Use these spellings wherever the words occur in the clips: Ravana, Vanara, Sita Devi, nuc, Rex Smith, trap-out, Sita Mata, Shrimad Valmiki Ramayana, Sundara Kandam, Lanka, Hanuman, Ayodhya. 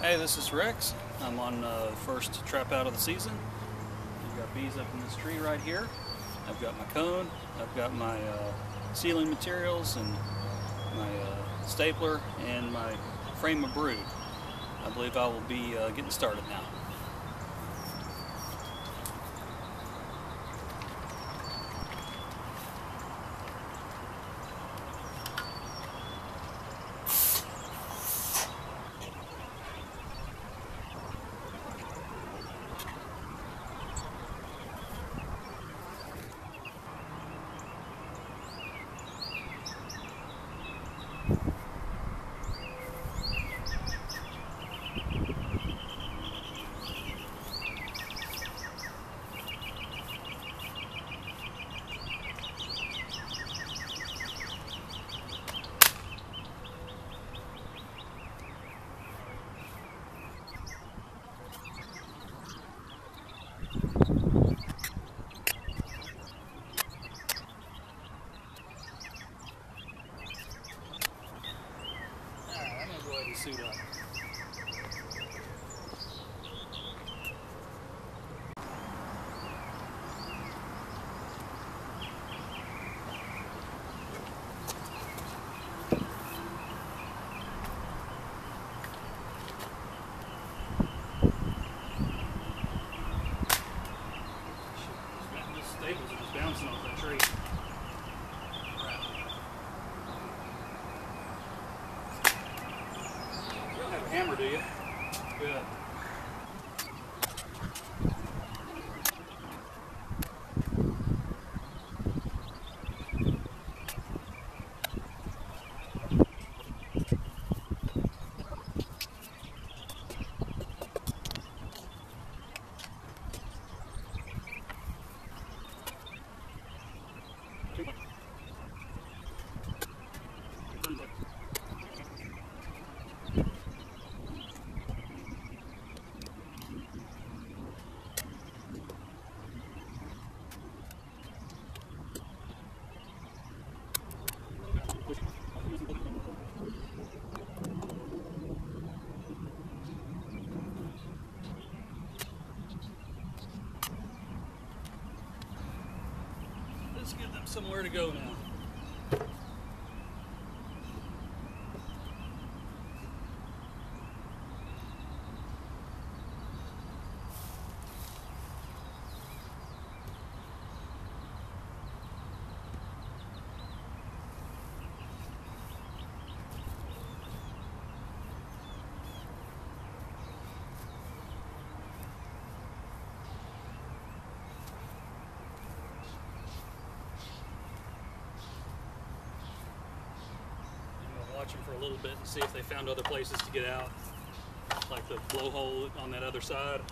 Hey, this is Rex. I'm on the first trap out of the season. I've got bees up in this tree right here. I've got my cone, I've got my sealing materials and my stapler and my frame of brood. I believe I will be getting started now. Suit up. Those staples are just bouncing off that tree. Hammer, do you? Good. Let's give them somewhere to go now. Them for a little bit and see if they found other places to get out, like the blowhole on that other side.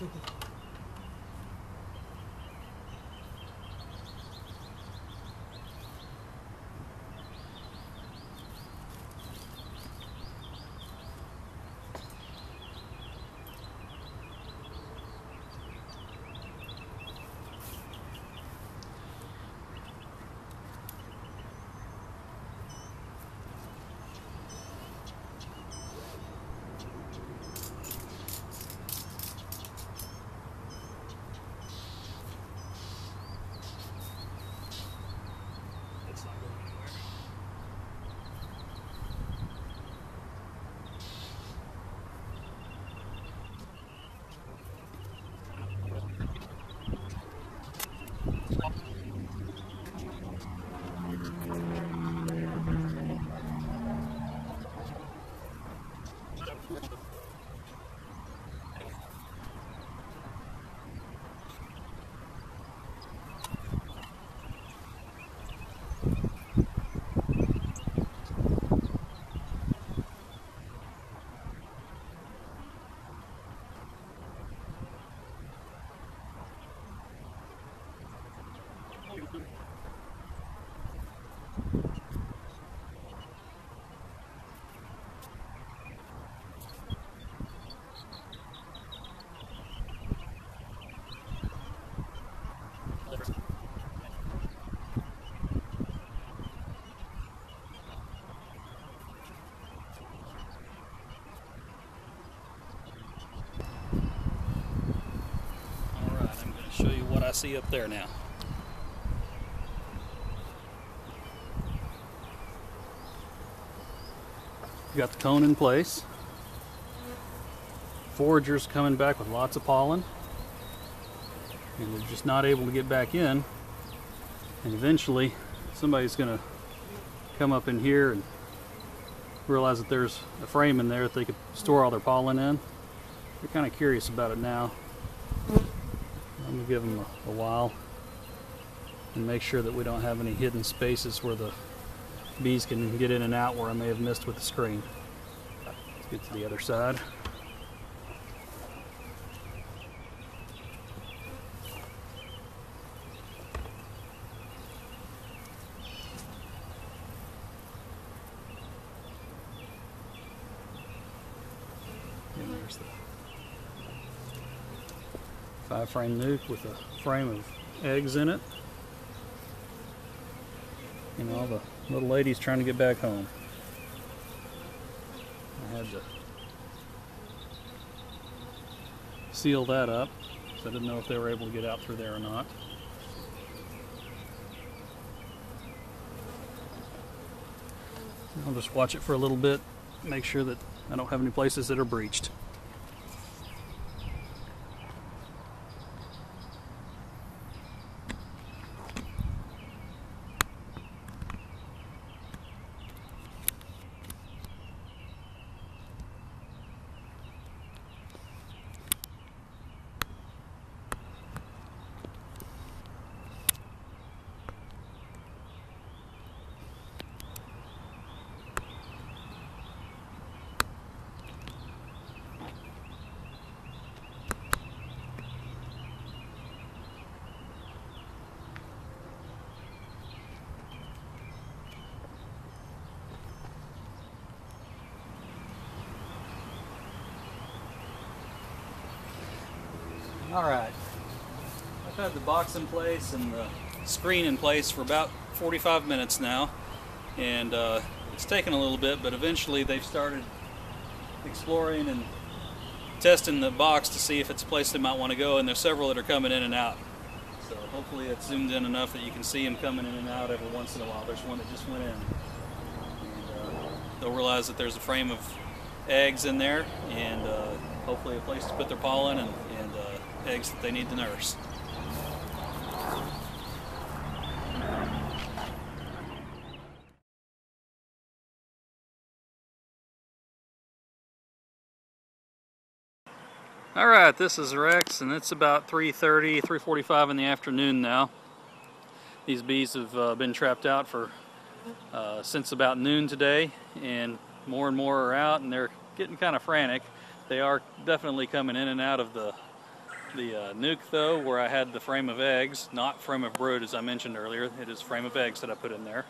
see up there now. You got the cone in place. Foragers coming back with lots of pollen, and they're just not able to get back in, and eventually somebody's going to come up in here and realize that there's a frame in there that they could store all their pollen in. They're kind of curious about it now. I'm going to give them a while and make sure that we don't have any hidden spaces where the bees can get in and out where I may have missed with the screen. Let's get to the other side. Five-frame nuke with a frame of eggs in it, and all the little ladies trying to get back home. I had to seal that up because I didn't know if they were able to get out through there or not. I'll just watch it for a little bit, make sure that I don't have any places that are breached. Alright, I've had the box in place and the screen in place for about 45 minutes now, and it's taken a little bit, but eventually they've started exploring and testing the box to see if it's a place they might want to go, and there's several that are coming in and out. So hopefully it's zoomed in enough that you can see them coming in and out every once in a while. There's one that just went in. And, they'll realize that there's a frame of eggs in there, and hopefully a place to put their pollen and eggs that they need to nurse. All right, this is Rex, and it's about 3:30, 3:45 in the afternoon now. These bees have been trapped out for since about noon today, and more are out, and they're getting kind of frantic. They are definitely coming in and out of the nuke, though, where I had the frame of eggs, not frame of brood as I mentioned earlier. It is frame of eggs that I put in there.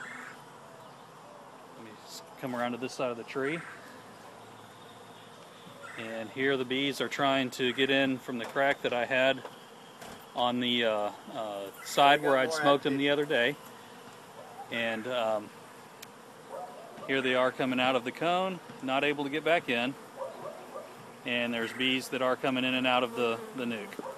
Let me just come around to this side of the tree. And here the bees are trying to get in from the crack that I had on the side where I'd smoked them the other day. And here they are coming out of the cone, not able to get back in. And there's bees that are coming in and out of the nuke.